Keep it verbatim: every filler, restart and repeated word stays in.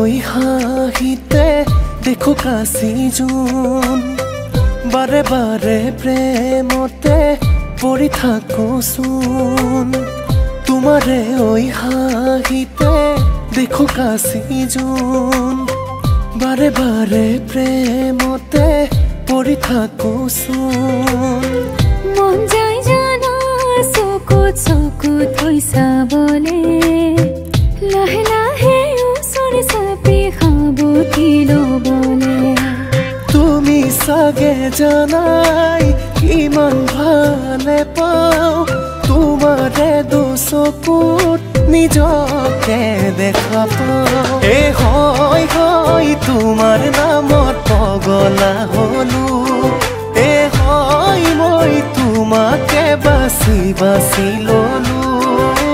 ওই হাহিতে দেখো কাশিজুন বারে বারে প্রেমতে পড়ি থাকো শুন তোমারে ওই হাহিতে দেখো কাশিজুন বারে বারে প্রেমতে পড়ি থাকো শুন মন যায় জানা সুকুত সুকুত হইসা বলে লাহে লাহে ওসর সাপে খাবো কিলো বলে তুমি সাগে জানাই কিমান ভালে পাও তোমারে দু চকুত নিজকে দেখা পাও এ হয় হয় তোমার নামত পগলা হলো এ হয় মই তোমাকে বাসি বাসি ললো।